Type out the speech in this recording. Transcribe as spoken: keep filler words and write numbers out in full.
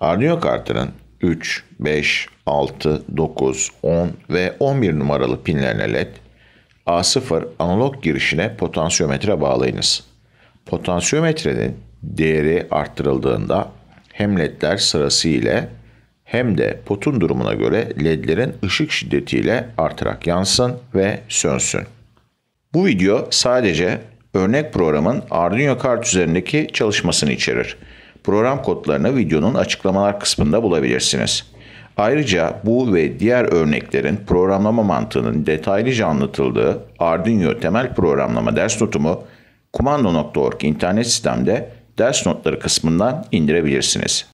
Arduino kartının üç, beş, altı, dokuz, on ve on bir numaralı pinlerine led, A sıfır analog girişine potansiyometre bağlayınız. Potansiyometrenin değeri arttırıldığında hem ledler sırası ile hem de potun durumuna göre ledlerin ışık şiddetiyle artarak yansın ve sönsün. Bu video sadece örnek programın Arduino kart üzerindeki çalışmasını içerir. Program kodlarını videonun açıklamalar kısmında bulabilirsiniz. Ayrıca bu ve diğer örneklerin programlama mantığının detaylıca anlatıldığı Arduino temel programlama ders notumu kumanda nokta org internet sitemde ders notları kısmından indirebilirsiniz.